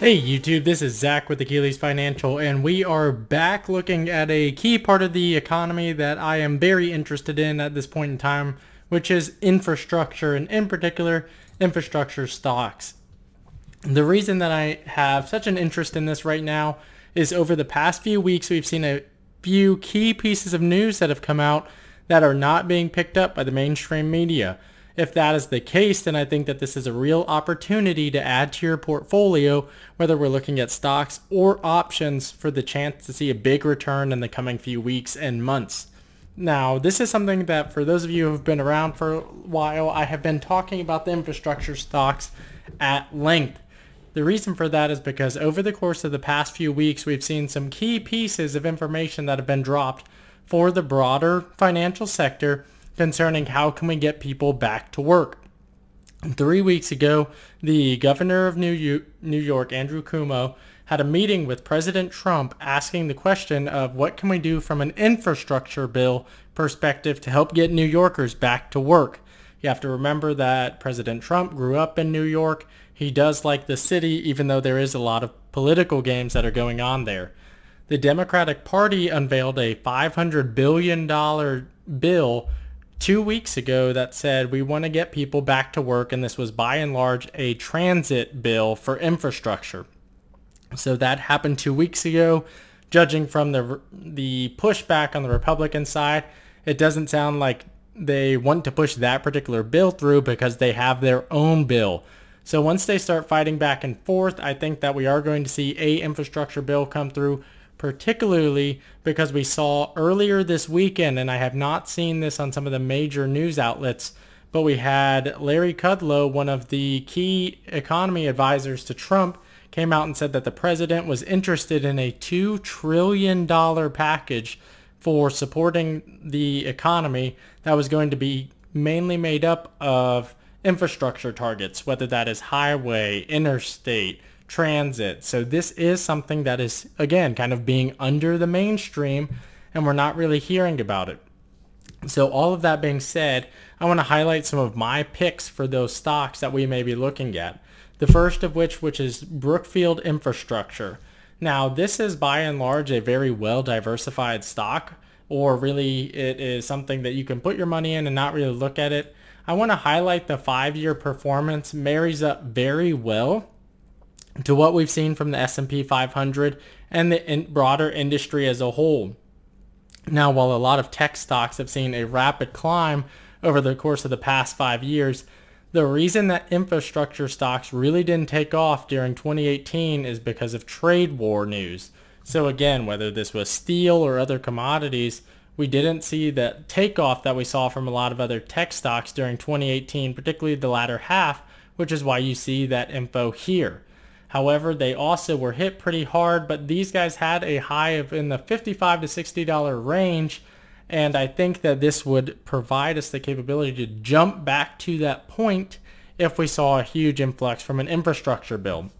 Hey YouTube, this is Zach with Achilles Financial, and we are back looking at a key part of the economy that I am very interested in at this point in time, which is infrastructure, and in particular, infrastructure stocks. The reason that I have such an interest in this right now is over the past few weeks, we've seen a few key pieces of news that have come out that are not being picked up by the mainstream media. If that is the case, then I think that this is a real opportunity to add to your portfolio, whether we're looking at stocks or options, for the chance to see a big return in the coming few weeks and months. Now, this is something that, for those of you who have been around for a while, I have been talking about the infrastructure stocks at length. The reason for that is because over the course of the past few weeks, we've seen some key pieces of information that have been dropped for the broader financial sector concerning how can we get people back to work. 3 weeks ago, the governor of New York, Andrew Cuomo, had a meeting with President Trump asking the question of what can we do from an infrastructure bill perspective to help get New Yorkers back to work. You have to remember that President Trump grew up in New York. He does like the city, even though there is a lot of political games that are going on there. The Democratic Party unveiled a $500 billion bill 2 weeks ago that said we want to get people back to work, and this was by and large a transit bill for infrastructure. So that happened 2 weeks ago. Judging from the pushback on the Republican side, it doesn't sound like they want to push that particular bill through because they have their own bill. So once they start fighting back and forth, I think that we are going to see an infrastructure bill come through, particularly because we saw earlier this weekend, and I have not seen this on some of the major news outlets, but we had Larry Kudlow, one of the key economy advisors to Trump, came out and said that the president was interested in a $2 trillion package for supporting the economy that was going to be mainly made up of infrastructure targets, whether that is highway, interstate, transit. So this is something that is, again, kind of being under the mainstream, and we're not really hearing about it. So all of that being said, I want to highlight some of my picks for those stocks that we may be looking at. The first of which is Brookfield Infrastructure. Now, this is by and large a very well diversified stock, or really it is something that you can put your money in and not really look at it. I want to highlight the 5-year performance marries up very well to what we've seen from the S&P 500 and the broader industry as a whole. Now, while a lot of tech stocks have seen a rapid climb over the course of the past 5 years, the reason that infrastructure stocks really didn't take off during 2018 is because of trade war news. So again, whether this was steel or other commodities, we didn't see that takeoff that we saw from a lot of other tech stocks during 2018, particularly the latter half, which is why you see that info here. However, they also were hit pretty hard, but these guys had a high of in the $55 to $60 range, and I think that this would provide us the capability to jump back to that point if we saw a huge influx from an infrastructure bill.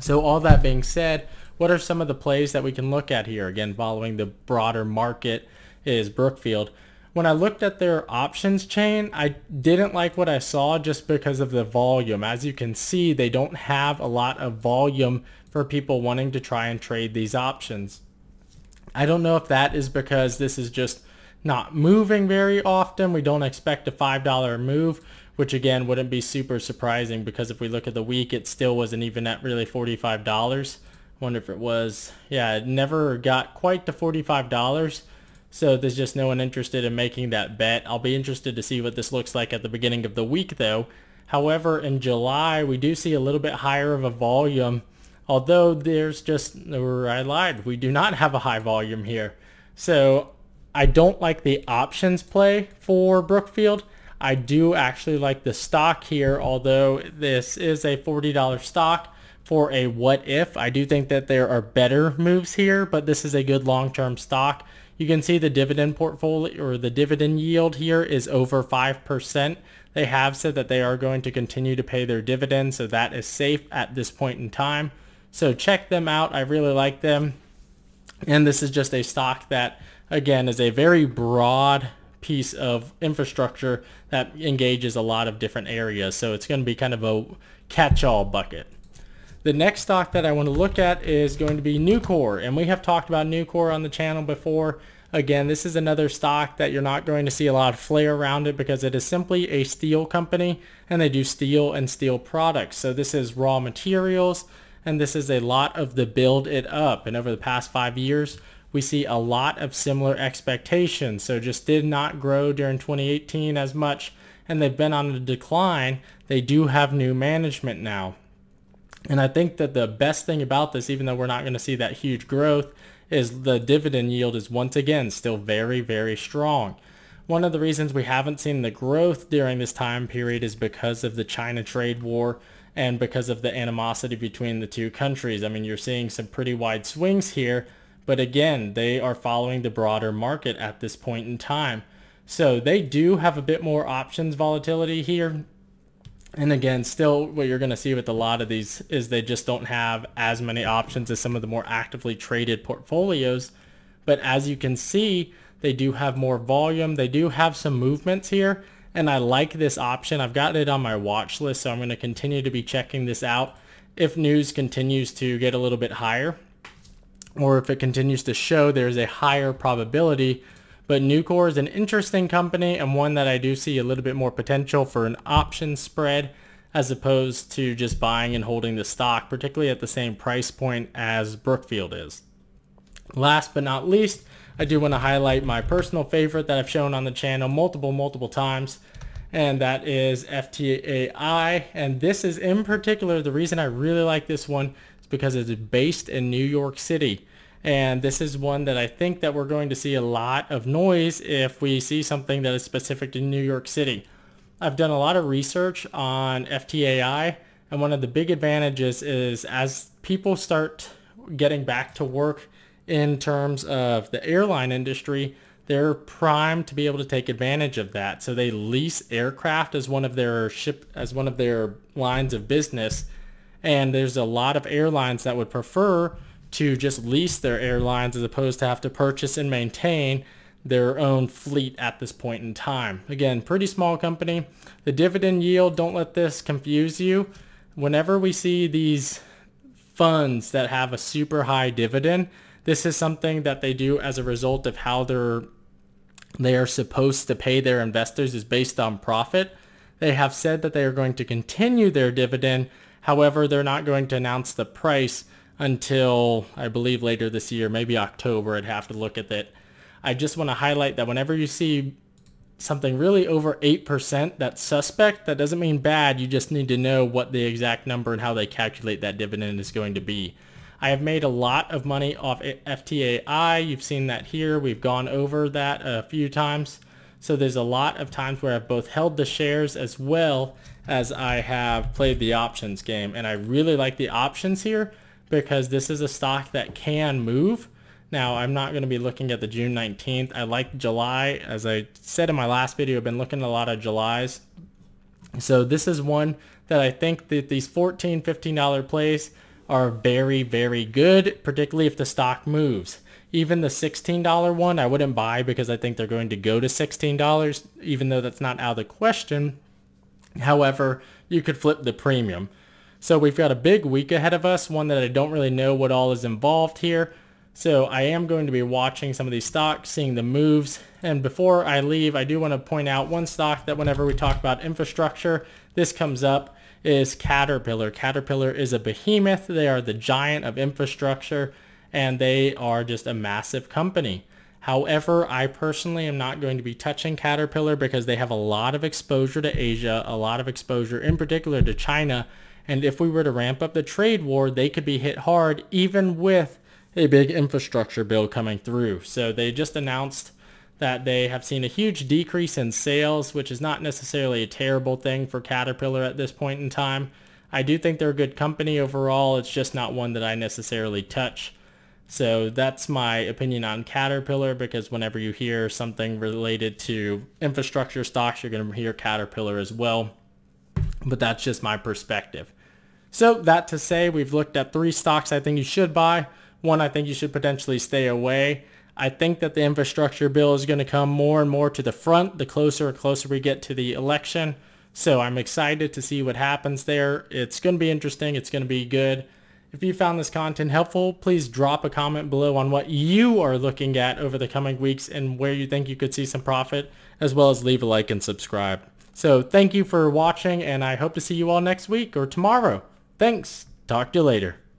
So all that being said, what are some of the plays that we can look at here? Again, following the broader market is Brookfield. When I looked at their options chain, I didn't like what I saw just because of the volume. As you can see, they don't have a lot of volume for people wanting to try and trade these options. I don't know if that is because this is just not moving very often. We don't expect a $5 move, which again wouldn't be super surprising because if we look at the week, it still wasn't even at really $45. I wonder if it was, yeah, it never got quite to $45. So there's just no one interested in making that bet. I'll be interested to see what this looks like at the beginning of the week though. However, in July, we do see a little bit higher of a volume, although there's just, or I lied, we do not have a high volume here. So I don't like the options play for Brookfield. I do actually like the stock here, although this is a $40 stock for a what if. I do think that there are better moves here, but this is a good long-term stock. You can see the dividend portfolio, or the dividend yield here, is over 5%. They have said that they are going to continue to pay their dividends, so that is safe at this point in time. So check them out. I really like them. And this is just a stock that, again, is a very broad piece of infrastructure that engages a lot of different areas. So it's going to be kind of a catch-all bucket. The next stock that I want to look at is going to be Nucor, and we have talked about Nucor on the channel before. Again, this is another stock that you're not going to see a lot of flair around it because it is simply a steel company and they do steel and steel products. So this is raw materials, and this is a lot of the build it up. And over the past 5 years, we see a lot of similar expectations. So just did not grow during 2018 as much, and they've been on a decline. They do have new management now. And I think that the best thing about this, even though we're not going to see that huge growth, is the dividend yield is once again still very, very strong. One of the reasons we haven't seen the growth during this time period is because of the China trade war and because of the animosity between the two countries. I mean, you're seeing some pretty wide swings here, but again, they are following the broader market at this point in time. So they do have a bit more options volatility here. And again, still what you're going to see with a lot of these is they just don't have as many options as some of the more actively traded portfolios. But as you can see, they do have more volume. They do have some movements here, and I like this option. I've got it on my watch list, so I'm going to continue to be checking this out. If news continues to get a little bit higher, or if it continues to show there's a higher probability. But Nucor is an interesting company and one that I do see a little bit more potential for an option spread as opposed to just buying and holding the stock, particularly at the same price point as Brookfield is. Last but not least, I do want to highlight my personal favorite that I've shown on the channel multiple times, and that is FTAI. And this is in particular, the reason I really like this one is because it's based in New York City. And this is one that I think that we're going to see a lot of noise if we see something that is specific to New York City. I've done a lot of research on FTAI, and one of the big advantages is as people start getting back to work in terms of the airline industry, they're primed to be able to take advantage of that. So they lease aircraft as one of their lines of business, and there's a lot of airlines that would prefer to just lease their airlines as opposed to have to purchase and maintain their own fleet at this point in time. Again, pretty small company. The dividend yield, don't let this confuse you. Whenever we see these funds that have a super high dividend, this is something that they do as a result of how they are supposed to pay their investors is based on profit. They have said that they are going to continue their dividend. However, they're not going to announce the price until I believe later this year, maybe October. I'd have to look at it. I just want to highlight that whenever you see something really over 8% that's suspect, that doesn't mean bad. You just need to know what the exact number and how they calculate that dividend is going to be. I have made a lot of money off FTAI. You've seen that here. We've gone over that a few times. So there's a lot of times where I've both held the shares as well as I have played the options game. And I really like the options here, because this is a stock that can move. Now, I'm not going to be looking at the June 19th. I like July. As I said in my last video, I've been looking at a lot of Julys. So this is one that I think that these $14, $15 plays are very, very good, particularly if the stock moves. Even the $16 one, I wouldn't buy because I think they're going to go to $16, even though that's not out of the question. However, you could flip the premium. So we've got a big week ahead of us, one that I don't really know what all is involved here. So I am going to be watching some of these stocks, seeing the moves. And before I leave, I do want to point out one stock that whenever we talk about infrastructure, this comes up, is Caterpillar. Caterpillar is a behemoth. They are the giant of infrastructure, and they are just a massive company. However, I personally am not going to be touching Caterpillar because they have a lot of exposure to Asia, a lot of exposure in particular to China. And if we were to ramp up the trade war, they could be hit hard even with a big infrastructure bill coming through. So they just announced that they have seen a huge decrease in sales, which is not necessarily a terrible thing for Caterpillar at this point in time. I do think they're a good company overall. It's just not one that I necessarily touch. So that's my opinion on Caterpillar, because whenever you hear something related to infrastructure stocks, you're going to hear Caterpillar as well. But that's just my perspective. So that to say, we've looked at three stocks I think you should buy, one I think you should potentially stay away. I think that the infrastructure bill is going to come more and more to the front the closer and closer we get to the election. So I'm excited to see what happens there. It's going to be interesting. It's going to be good. If you found this content helpful, please drop a comment below on what you are looking at over the coming weeks and where you think you could see some profit, as well as leave a like and subscribe. So thank you for watching, and I hope to see you all next week or tomorrow. Thanks. Talk to you later.